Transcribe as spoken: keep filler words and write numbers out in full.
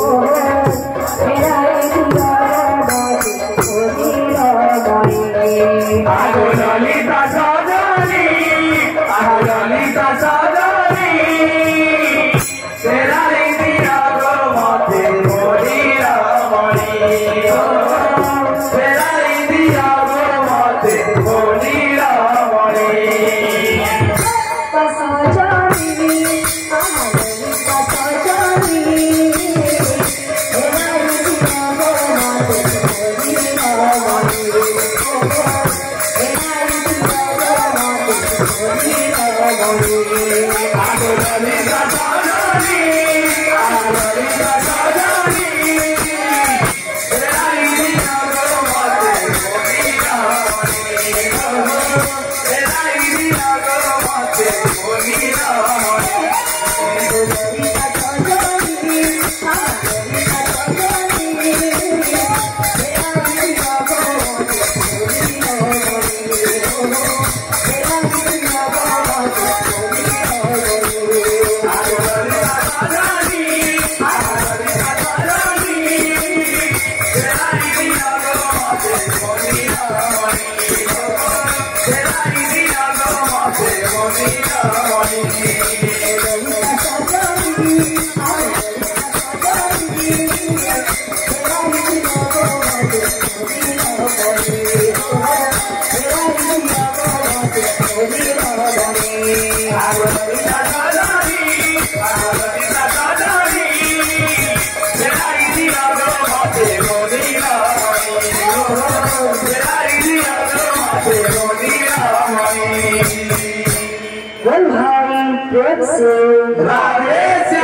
Oh, Let's see.